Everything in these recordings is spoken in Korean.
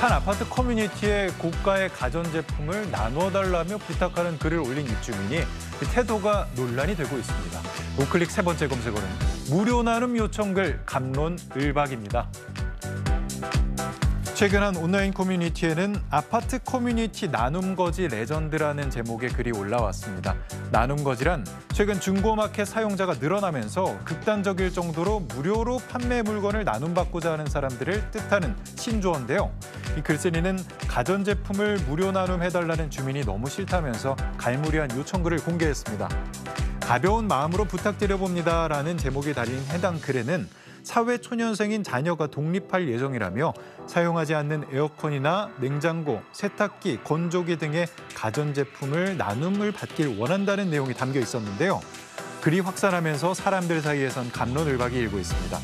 한 아파트 커뮤니티에 고가의 가전제품을 나눠달라며 부탁하는 글을 올린 입주민이 그 태도가 논란이 되고 있습니다. 오클릭 세 번째 검색어는 무료 나눔 요청글 갑론 을박입니다. 최근 한 온라인 커뮤니티에는 아파트 커뮤니티 나눔거지 레전드라는 제목의 글이 올라왔습니다. 나눔거지란 최근 중고마켓 사용자가 늘어나면서 극단적일 정도로 무료로 판매 물건을 나눔받고자 하는 사람들을 뜻하는 신조어인데요. 이 글쓴이는 가전제품을 무료 나눔해달라는 주민이 너무 싫다면서 갈무리한 요청글을 공개했습니다. 가벼운 마음으로 부탁드려봅니다라는 제목이 달린 해당 글에는 사회초년생인 자녀가 독립할 예정이라며 사용하지 않는 에어컨이나 냉장고, 세탁기, 건조기 등의 가전제품을 나눔을 받길 원한다는 내용이 담겨 있었는데요. 글이 확산하면서 사람들 사이에선 갑론을박이 일고 있습니다.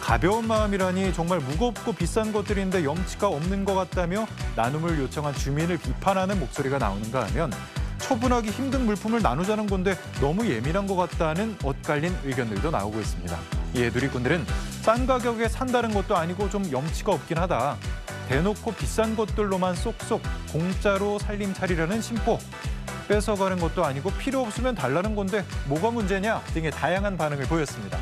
가벼운 마음이라니 정말 무겁고 비싼 것들인데 염치가 없는 것 같다며 나눔을 요청한 주민을 비판하는 목소리가 나오는가 하면 처분하기 힘든 물품을 나누자는 건데 너무 예민한 것 같다는 엇갈린 의견들도 나오고 있습니다. 이에 누리꾼들은 싼 가격에 산다는 것도 아니고 좀 염치가 없긴 하다. 대놓고 비싼 것들로만 쏙쏙 공짜로 살림 차리려는 심포. 뺏어가는 것도 아니고 필요 없으면 달라는 건데 뭐가 문제냐 등의 다양한 반응을 보였습니다.